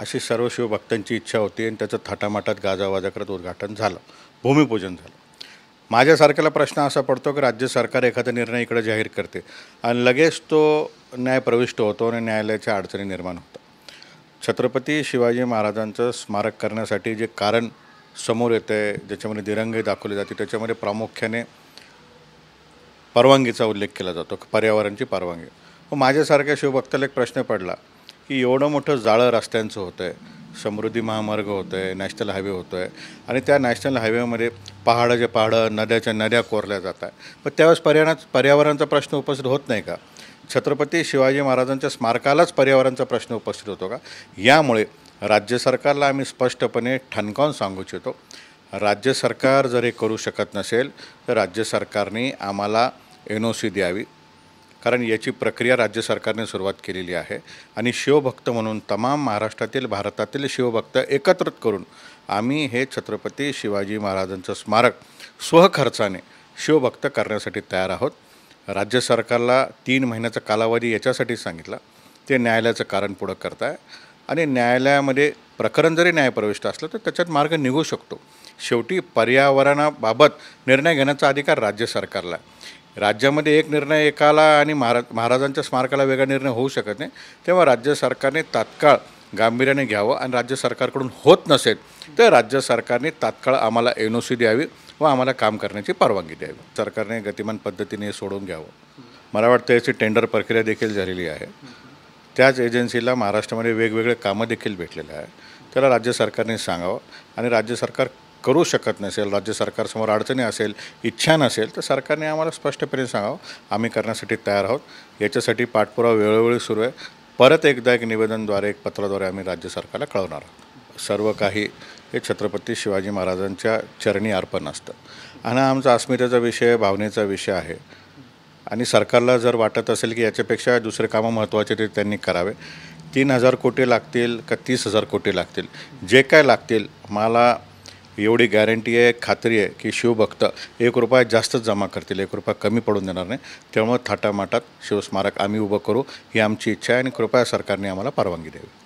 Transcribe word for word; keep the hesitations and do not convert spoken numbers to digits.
अशी सर्व शिवभक्तांची इच्छा होती आणि त्याचं थाटामाटात गाजावाजा करत उद्घाटन झालं, भूमिपूजन झालं। माझ्यासारख्याला प्रश्न असा पडतो की राज्य सरकार एखादा निर्णय इकडे जाहीर करते आणि लगेच तो न्याय प्रविष्ट होतो आणि न्यायालयाच्या अडचणी निर्माण होतात। छत्रपती शिवाजी महाराजांचं स्मारक करण्यासाठी जे कारण समोर येते, ज्याच्यामध्ये दिरंगाई दाखवली जाते, त्याच्यामध्ये प्रामुख्याने परवांगीचा उल्लेख केला जातो, पर्यावरणाची परवानगी। मग माझ्यासारख्या शिवभक्ताला एक प्रश्न पडला की एवढं मोठं जाळं रस्त्यांचं होतं आहे, समृद्धी महामार्ग होतं आहे, नॅशनल हायवे होतो आहे आणि त्या नॅशनल हायवेमध्ये पहाडाचे पहाडं, नद्याच्या नद्या कोरल्या जात आहे, पण त्यावेळेस पर्यावरणाचा पर्यावरणाचा प्रश्न उपस्थित होत नाही का? छत्रपती शिवाजी महाराजांच्या स्मारकालाच पर्यावरणाचा प्रश्न उपस्थित होतो का? यामुळे राज्य सरकारला आम्ही स्पष्टपणे ठणकावून सांगू इच्छितो, राज्य सरकार जर हे करू शकत नसेल तर राज्य सरकारने आम्हाला एनओसी द्यावी, कारण याची प्रक्रिया राज्य सरकारने सुरुवात केलेली आहे। आणि शिवभक्त म्हणून तमाम महाराष्ट्रातील, भारतातील शिवभक्त एकत्रित करून आम्ही हे छत्रपती शिवाजी महाराजांचं स्मारक स्वखर्चाने शिवभक्त करण्यासाठी तयार आहोत। राज्य सरकारला तीन महिन्याचा कालावधी याच्यासाठी सांगितला, ते न्यायालयाचं कारण पुढं करत आहे आणि न्यायालयामध्ये प्रकरण जरी न्यायप्रविष्ट असलं तर त्याच्यात मार्ग निघू शकतो। शेवटी पर्यावरणाबाबत निर्णय घेण्याचा अधिकार राज्य सरकारला आहे। राज्यामध्ये एक निर्णय एकाला आणि महारा महाराजांच्या स्मारकाला वेगळा निर्णय होऊ शकत नाही, तेव्हा राज्य सरकारने तात्काळ गांभीर्याने घ्यावं आणि राज्य सरकारकडून होत नसेल तर राज्य सरकारने तात्काळ आम्हाला एनओसी द्यावी व आम्हाला काम करण्याची परवानगी द्यावी। सरकारने गतिमान पद्धतीने सोडून घ्यावं। मला वाटतं याची टेंडर प्रक्रिया देखील झालेली आहे, त्याच एजन्सीला महाराष्ट्रामध्ये वेगवेगळे कामं देखील भेटलेले आहे, त्याला राज्य सरकारने सांगावं आणि राज्य सरकार करू शकत नसेल, राज्य सरकारसमोर अडचणी असेल, इच्छा नसेल तर सरकारने आम्हाला स्पष्टपणे सांगावं, आम्ही करण्यासाठी तयार आहोत। याच्यासाठी पाठपुरावा वेळोवेळी सुरू आहे। परत एकदा एक निवेदनद्वारे, एक पत्राद्वारे आम्ही राज्य सरकारला कळवणार आहोत। सर्व काही हे छत्रपती शिवाजी महाराजांच्या चरणी अर्पण असतं आणि आमचा अस्मितेचा विषय, भावनेचा विषय आहे आणि सरकारला जर वाटत असेल की याच्यापेक्षा दुसरे कामं महत्त्वाचे ते त्यांनी करावे। तीन हजार कोटी लागतील का तीस हजार कोटी लागतील, जे काय लागतील, मला एवढी गॅरंटी आहे, खात्री आहे की शिवभक्त एक रुपया जास्तच जमा करतील, एक रुपया कमी पडून देणार नाही। त्यामुळे थाटामाटात शिवस्मारक आम्ही उभं करू ही आमची इच्छा आहे आणि कृपया सरकारने आम्हाला परवानगी द्यावी।